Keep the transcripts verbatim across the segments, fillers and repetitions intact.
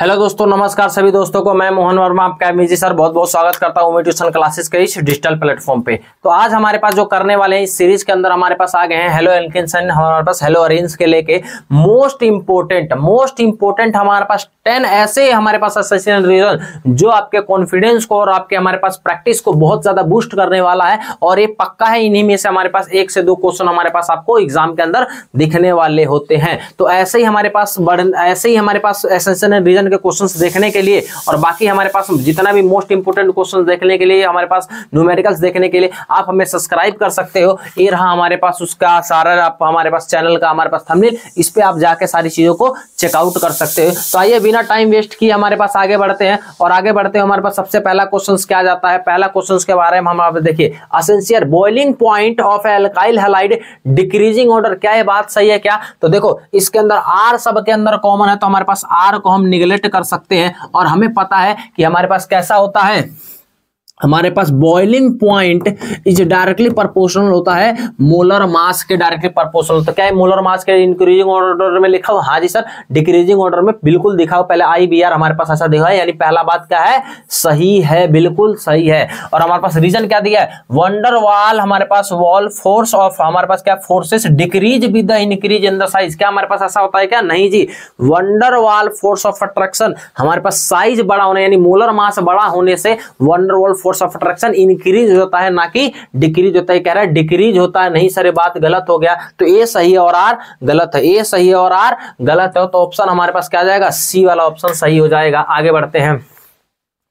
Hello दोस्तों, नमस्कार सभी दोस्तों को। मैं मोहन वर्मा आपका एमजी सर बहुत बहुत स्वागत करता हूँ ट्यूशन क्लासेस के इस डिजिटल प्लेटफॉर्म पे। तो आज हमारे पास जो करने वाले हैं इस सीरीज के अंदर हमारे पास आ गए हैं हेलो एल्केन्सन, हमारे पास हेलो अरेंज के लेके मोस्ट इंपोर्टेंट मोस्ट इंपोर्टेंट हमारे पास टेन ऐसे हमारे पास एसेंशियल रीजन जो आपके कॉन्फिडेंस को और आपके हमारे पास प्रैक्टिस को बहुत ज्यादा बूस्ट करने वाला है। और ये पक्का है, इन्हीं में से हमारे पास एक से दो क्वेश्चन हमारे पास आपको एग्जाम के अंदर दिखने वाले होते हैं। तो ऐसे ही हमारे पास ऐसे ही हमारे पास एसेंशियल रीजन के क्वेश्चंस देखने के लिए और बाकी हमारे पास जितना भी मोस्ट इंपोर्टेंट क्वेश्चंस देखने के लिए, हमारे पास न्यूमेरिकल्स देखने के लिए आप हमें सब्सक्राइब कर सकते हो। ये रहा हमारे पास उसका सारा आप हमारे पास चैनल का हमारे पास थंबनेल, इस पे आप जाके सारी चीजों को चेकआउट कर सकते हो। तो आइए बिना टाइम वेस्ट किए हमारे पास आगे बढ़ते हैं और आगे बढ़ते हुए हमारे पास सबसे पहला क्वेश्चन क्या जाता है। पहला क्वेश्चन के बारे में हम देखिए, essential boiling point of alkyl halide decreasing order, क्या ये बात सही है क्या? तो देखो इसके अंदर आर सबके अंदर कॉमन है, तो हमारे पास आर को हम निगलेक्ट कर सकते हैं। और हमें पता है कि हमारे पास कैसा होता है, हमारे पास boiling point is directly proportional होता है मोलर मास के, डायरेक्टली प्रोपोर्शनल। तो क्या है मोलर मास के इंक्रीजिंग ऑर्डर में लिखा हो? हाँ जी सर, डिक्रीजिंग ऑर्डर में बिल्कुल दिखाओ। पहले आई बी आर हमारे पास ऐसा दिखा है, यानी पहला बात क्या है, सही है, बिल्कुल सही है। और हमारे पास रीजन क्या दिया है, वंडर वाल हमारे पास वॉल फोर्स ऑफ हमारे पास क्या forces decrease with the increase in the size. क्या हमारे पास ऐसा होता है क्या? नहीं जी, van der Waals force of attraction हमारे पास साइज बड़ा होने यानी मोलर मास बड़ा होने से wonder Waals force of attraction increase होता है, ना कि डिक्रीज होता है। कह रहा है डिक्रीज होता है, नहीं सर ये बात गलत हो गया। तो ए सही है और आर गलत है, ए सही है और आर गलत है। तो ऑप्शन हमारे पास क्या जाएगा, सी वाला ऑप्शन सही हो जाएगा। आगे बढ़ते हैं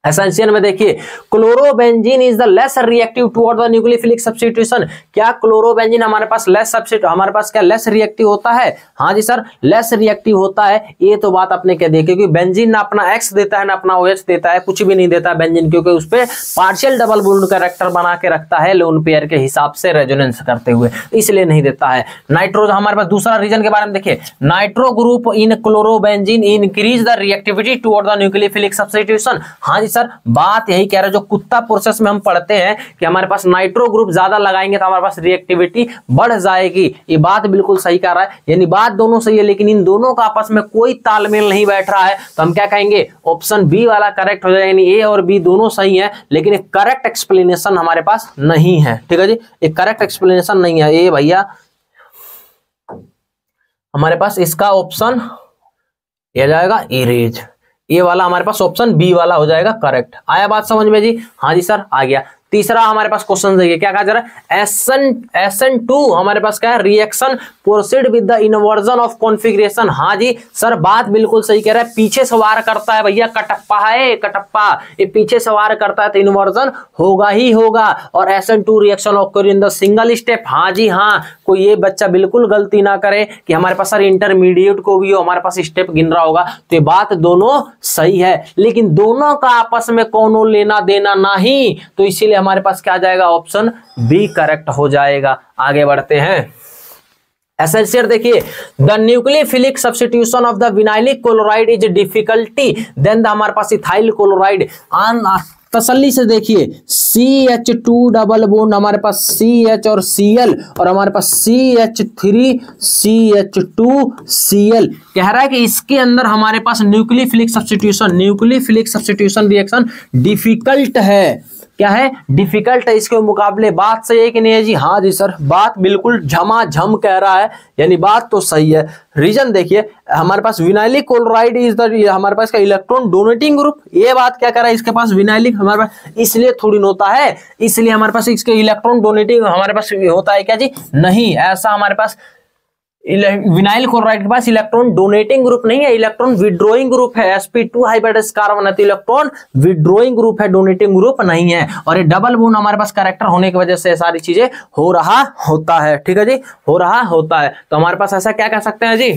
एसेंशियल में, देखिए chlorobenzene is the less reactive toward the nucleophilic substitution. क्या क्लोरोबेंजीन हमारे पास लेस सब्स्टिट्यूट हमारे पास क्या लेस रिएक्टिव होता है? हाँ जी सर, लेस रिएक्टिव होता है। ये तो बात आपने क्या दी, क्योंकि बेंजीन ना अपना एक्स देता है ना अपना ओएच देता है, कुछ भी नहीं देता है बेंजीन, क्योंकि उस पर पार्शियल डबल बॉन्ड कैरेक्टर बना के रखता है लोन पेयर के हिसाब से रेजोनेंस करते हुए, इसलिए नहीं देता है। नाइट्रोज हमारे पास दूसरा रीजन के बारे में देखिए, nitro group in chlorobenzene increase the reactivity toward the nucleophilic substitution. हाँ जी सर, बात यही कह रहा है जो कुत्ता प्रोसेस में हम पढ़ते हैं कि हमारे पास नाइट्रो ग्रुप ज्यादा लगाएंगे तो हमारे पास रिएक्टिविटी बढ़ जाएगी। ये बात बिल्कुल सही कह रहा है, यानी बात दोनों सही है, लेकिन इन दोनों का आपस में कोई तालमेल नहीं बैठ रहा है। तो हम क्या कहेंगे, ऑप्शन बी वाला करेक्ट हो जाएगा, यानी ए और बी दोनों सही है, लेकिन करेक्ट एक्सप्लेनेशन हमारे पास नहीं है। ठीक है जी, एक करेक्ट एक्सप्लेनेशन नहीं है ये भैया, हमारे पास इसका ऑप्शन यह जाएगा इरेज, ये वाला हमारे पास ऑप्शन बी वाला हो जाएगा करेक्ट। आया बात समझ में जी? हाँ जी सर आ गया। तीसरा हमारे पास क्वेश्चन देखिए, क्या कहा जा रहा है, एस एन टू हमारे पास क्या है, reaction proceed with the inversion of configuration. हाँ जी सर, बात बिल्कुल सही कह रहा है, पीछे सवार करता है भैया, कटप्पा है कटप्पा, ये पीछे सवार करता है तो इनवर्जन होगा ही होगा। और S N two reaction occur in the single step. हाँ जी हाँ, कोई ये बच्चा बिल्कुल गलती ना करे कि हमारे पास सर इंटरमीडिएट को भी हो हमारे पास स्टेप गिन रहा होगा। तो ये बात दोनों सही है, लेकिन दोनों का आपस में कौनो लेना देना नहीं, तो इसीलिए हमारे पास क्या जाएगा, ऑप्शन बी करेक्ट हो जाएगा। आगे बढ़ते हैं एसेंशियल, देखिए the nucleophilic substitution of the vinylic chloride is difficulty than the हमारे पास इथाइल क्लोराइड। तसल्ली से देखिए, C H two double bond हमारे पास सी एच और सी एल, और हमारे पास C H three C H two C L. कह रहा है कि इसके अंदर हमारे पास nucleophilic substitution nucleophilic substitution reaction difficult है। क्या है, डिफिकल्ट है, इसके मुकाबले। बात सही है कि नहीं है जी? हाँ जी सर, बात बिल्कुल झमाझम कह रहा है, यानी बात तो सही है। रीजन देखिए, हमारे पास विनाइलिक क्लोराइड इज द हमारे पास का इलेक्ट्रॉन डोनेटिंग ग्रुप। ये बात क्या कर रहा है, इसके पास विनाइलिक हमारे पास इसलिए थोड़ी होता है, इसलिए हमारे पास इसके इलेक्ट्रॉन डोनेटिंग हमारे पास होता है क्या जी? नहीं, ऐसा हमारे पास विनाइल क्लोराइड के पास इलेक्ट्रॉन डोनेटिंग ग्रुप नहीं है, इलेक्ट्रॉन विड्रॉइंग ग्रुप है। S P two hybridized carbon है तो इलेक्ट्रॉन विड्रॉइंग ग्रुप है, डोनेटिंग ग्रुप नहीं है। और ये डबल बॉन्ड हमारे पास कैरेक्टर होने की वजह से सारी चीजें हो रहा होता है। ठीक है जी, हो रहा होता है। तो हमारे पास ऐसा क्या कह सकते हैं जी,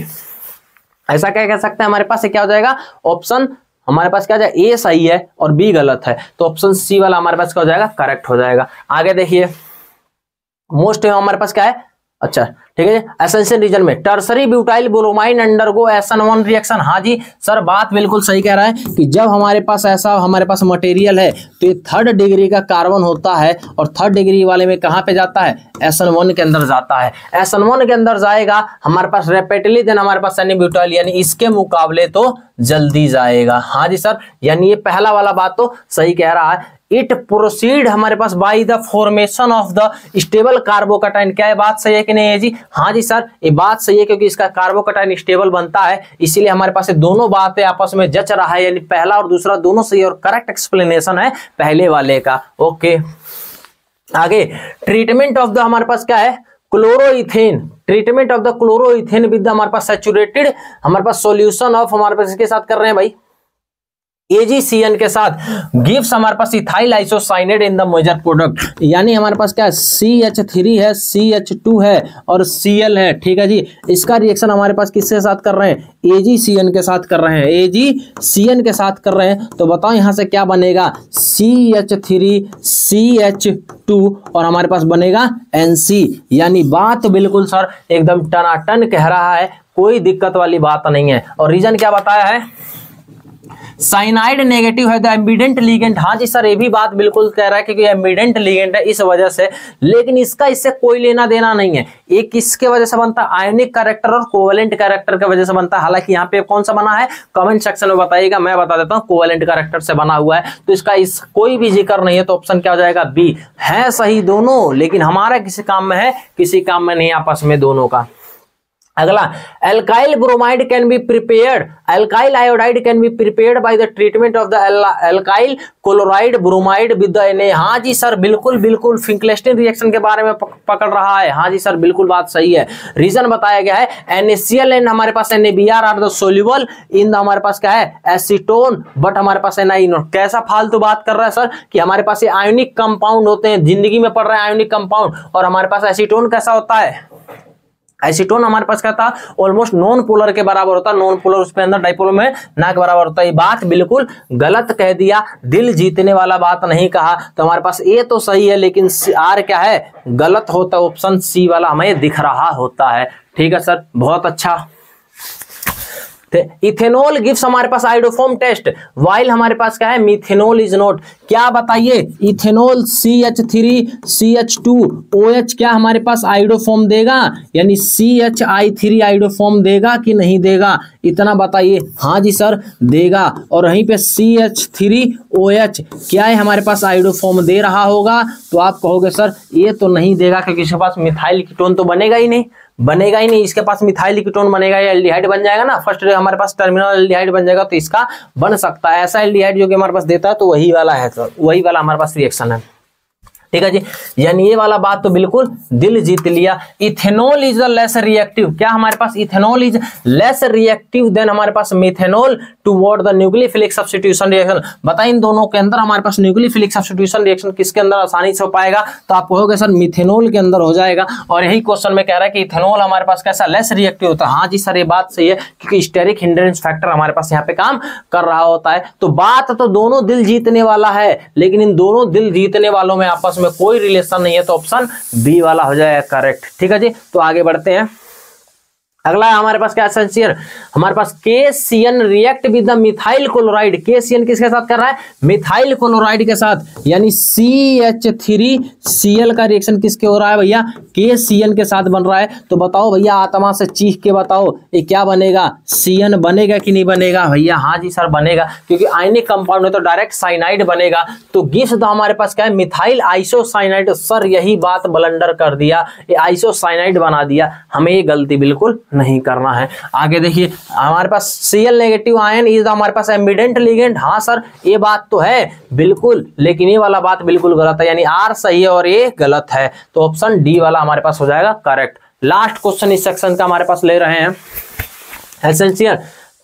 ऐसा क्या कह सकते हैं हमारे पास, क्या हो जाएगा ऑप्शन हमारे पास क्या जाए, ए सही है और बी गलत है। तो ऑप्शन सी वाला हमारे पास क्या हो जाएगा, करेक्ट हो जाएगा। आगे देखिए, मोस्ट हमारे पास क्या है, अच्छा ठीक है एसेंशियल रीजन में tertiary butyl bromine undergo S N one reaction. हाँ जी सर बात बिल्कुल सही कह रहा है कि जब हमारे पास ऐसा हमारे पास मटेरियल है तो ये थर्ड डिग्री का कार्बन होता है और थर्ड डिग्री वाले में कहाँ पे जाता है एसन वन के अंदर जाता है। एसन वन के अंदर जाएगा हमारे पास रेपिडली देन हमारे पास एनी ब्यूटाइल यानी इसके मुकाबले तो जल्दी जाएगा। हाँ जी सर यानी ये पहला वाला बात तो सही कह रहा है। इट प्रोसीड हमारे पास by the formation of the stable carbocation. क्या ये बात सही है कि नहीं है जी? हाँ जी सर ये बात सही है क्योंकि इसका कार्बोकटाइन स्टेबल बनता है इसीलिए हमारे पास दोनों बातें आपस में जच रहा है यानी पहला और दूसरा दोनों सही और करेक्ट एक्सप्लेनेशन है पहले वाले का। ओके आगे ट्रीटमेंट ऑफ द हमारे पास क्या है chloroethane. Treatment of the chloroethane with हमारे पास सैचुरेटेड हमारे पास सॉल्यूशन ऑफ हमारे पास इसके साथ कर रहे हैं भाई ए जी सी एन के साथ गिव्स हमारे पास ethyl isocyanate in the major product. यानी हमारे पास क्या है सी एच थ्री है सी एच टू है और सी एल है। ठीक है जी इसका रिएक्शन हमारे पास किसके साथ कर रहे हैं ए जी सी एन के साथ कर रहे हैं ए जी सी एन के साथ कर रहे हैं तो बताओ यहाँ से क्या बनेगा C H three C H two और हमारे पास बनेगा एन सी। यानी बात बिल्कुल सर एकदम टनाटन कह रहा है कोई दिक्कत वाली बात नहीं है। और रीजन क्या बताया है साइनाइड नेगेटिव है द एम्बिडेंट लिगेंट। हाँ जी सर ये भी बात बिल्कुल कह रहा है क्योंकि एम्बिडेंट लिगेंट है इस वजह से, लेकिन इसका इससे कोई लेना देना नहीं है। ये किसके वजह से बनता है आयोनिक कैरेक्टर और कोवेलेंट कैरेक्टर के वजह से बनता है। हालांकि यहाँ पे कौन सा बना है कमेंट सेक्शन में बताइएगा, मैं बता देता हूँ कोवेलेंट कैरेक्टर से बना हुआ है तो इसका इस कोई भी जिक्र नहीं है तो ऑप्शन क्या हो जाएगा बी है। सही दोनों लेकिन हमारा किसी काम में है किसी काम में नहीं आपस में दोनों का। अगला alkyl bromide can be prepared alkyl iodide can be prepared by the treatment of the alkyl chloride bromide with the N A. हाँ जी सर बिल्कुल बिल्कुल फिंक्लेस्टीन रिएक्शन के बारे में पकड़ रहा है। हाँ जी सर बिल्कुल बात सही है। रीजन बताया गया है N A C L and हमारे पास N A B R are the soluble in the हमारे पास क्या है एसीटोन बट हमारे पास एनाइन। कैसा फालतू बात कर रहा है सर कि हमारे पास ये आयोनिक कंपाउंड होते हैं, जिंदगी में पड़ रहे हैं आयोनिक कंपाउंड और हमारे पास एसीटोन कैसा होता है एसीटोन हमारे पास क्या था ऑलमोस्ट नॉन पोलर के बराबर होता है, नॉन पोलर उसके अंदर डाइपोल में ना के बराबर होता है। ये बात बिल्कुल गलत कह दिया, दिल जीतने वाला बात नहीं कहा। तो हमारे पास ए तो सही है लेकिन आर क्या है गलत होता है, ऑप्शन सी वाला हमें दिख रहा होता है। ठीक है सर बहुत अच्छा। इथेनॉल गिव्स हमारे पास आइडोफॉर्म टेस्ट वाइल हमारे पास क्या है मिथेनॉल इज नॉट। क्या बताइए ethanol C H three C H two O H क्या हमारे पास आइडोफॉर्म देगा यानी C H I three iodoform देगा कि नहीं देगा इतना बताइए। हाँ जी सर देगा। और यहीं पे C H three O H क्या है हमारे पास आइडोफॉर्म दे रहा होगा तो आप कहोगे सर ये तो नहीं देगा क्योंकि इसके पास मिथाइल कीटोन तो बनेगा ही नहीं बनेगा ही नहीं इसके पास मिथाइल कीटोन बनेगा या एल्डिहाइड बन जाएगा ना फर्स्ट हमारे पास टर्मिनल एल्डिहाइड बन जाएगा तो इसका बन सकता है ऐसा एल्डिहाइड जो कि हमारे पास देता है तो वही वाला है सर वही वाला हमारे पास रिएक्शन है। ठीक है जी यानी ये वाला बात तो बिल्कुल दिल जीत लिया। Ethanol is the less reactive क्या हमारे पास ethanol is less reactive than हमारे पास methanol toward the nucleophilic substitution reaction. बताइए इन दोनों के अंदर हमारे पास न्यूक्लियोफिलिक सब्स्टिट्यूशन रिएक्शन किसके अंदर आसानी से हो पाएगा तो आप कहोगे सर मिथेनॉल के अंदर हो जाएगा। और यही क्वेश्चन में कह रहा है कि इथेनॉल हमारे पास कैसा लेस रिएक्टिव होता है। हाँ जी सर ये बात सही है क्योंकि स्टेरिक हिंड्रेंस फैक्टर हमारे पास यहाँ पे काम कर रहा होता है। तो बात तो दोनों दिल जीतने वाला है लेकिन इन दोनों दिल जीतने वालों में आपस में कोई रिलेशन नहीं है तो ऑप्शन बी वाला हो जाएगा करेक्ट। ठीक है जी तो आगे बढ़ते हैं। अगला हमारे पास क्या एसेंशियल हमारे पास K C N react with the methyl chloride. K C N किसके साथ कर रहा है मिथाइल क्लोराइड के साथ यानी C H three C L का रिएक्शन किसके हो रहा है भैया के सी एन के साथ बन रहा है। तो बताओ भैया आत्मा से चीख के बताओ ये क्या बनेगा सी एन बनेगा कि नहीं बनेगा भैया। हाँ जी सर बनेगा क्योंकि आयनिक कंपाउंड है तो डायरेक्ट साइनाइड बनेगा। तो गिव्स द हमारे पास क्या है मिथाइल आइसोसाइनाइड। सर यही बात ब्लंडर कर दिया ये आइसोसाइनाइड बना दिया, हमें ये गलती बिल्कुल नहीं करना है। आगे देखिए हमारे पास C L negative ion is हमारे पास एम्बिडेंट लिगेंड। हाँ सर ये बात तो है बिल्कुल लेकिन ये वाला बात बिल्कुल गलत है यानी आर सही है और ये गलत है तो ऑप्शन डी वाला हमारे पास हो जाएगा करेक्ट। लास्ट क्वेश्चन इस सेक्शन का हमारे पास ले रहे हैं essential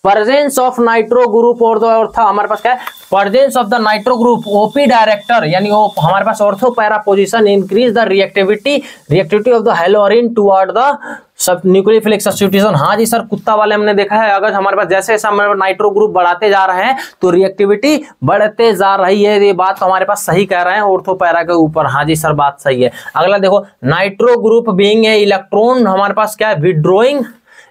presence of nitro group और दो और था हमारे पास क्या है presence of the nitro group OP director यानी वो हमारे पास ortho para position increase the reactivity reactivity of the halogen toward the sub nucleophilic substitution. हाँ जी सर, कुत्ता वाले हमने देखा है, अगर हमारे पास जैसे जैसे हमारे नाइट्रो ग्रुप बढ़ाते जा रहे हैं तो रिएक्टिविटी बढ़ते जा रही है। ये बात तो हमारे पास सही कह रहे हैं ऑर्थो पैरा के ऊपर। हाँ जी सर, बात सही है। अगला देखो, nitro group being a electron, हमारे पास क्या है, withdrawing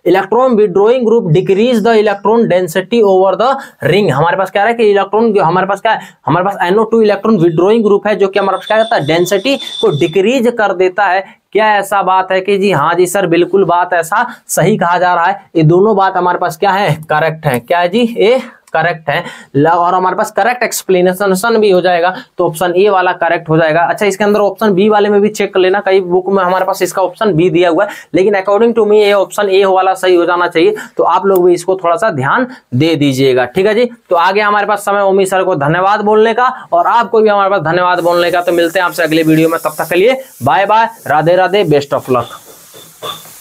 electron withdrawing group decrease the electron density over the ring. हमारे पास क्या है कि इलेक्ट्रॉन हमारे पास क्या है, हमारे पास N O two electron withdrawing group है जो कि हमारे पास क्या करता है, डेंसिटी को डिक्रीज कर देता है। क्या ऐसा बात है कि जी हाँ जी सर, बिल्कुल बात ऐसा सही कहा जा रहा है। ये दोनों बात हमारे पास क्या है, करेक्ट है। क्या है जी, ये करेक्ट है और हमारे पास करेक्ट एक्सप्लेनेशन भी हो जाएगा, तो ऑप्शन ए वाला करेक्ट हो जाएगा। अच्छा, इसके अंदर ऑप्शन बी वाले में भी चेक कर लेना, कई बुक में हमारे पास इसका ऑप्शन बी दिया हुआ है, लेकिन अकॉर्डिंग टू मी ये ऑप्शन ए वाला सही हो जाना चाहिए, तो आप लोग भी इसको थोड़ा सा ध्यान दे दीजिएगा। ठीक है जी, तो आगे हमारे पास समय ओमी सर को धन्यवाद बोलने का और आपको भी हमारे पास धन्यवाद बोलने का। तो मिलते हैं आपसे अगले वीडियो में, तब तक के लिए bye bye, Radhe Radhe, best of luck.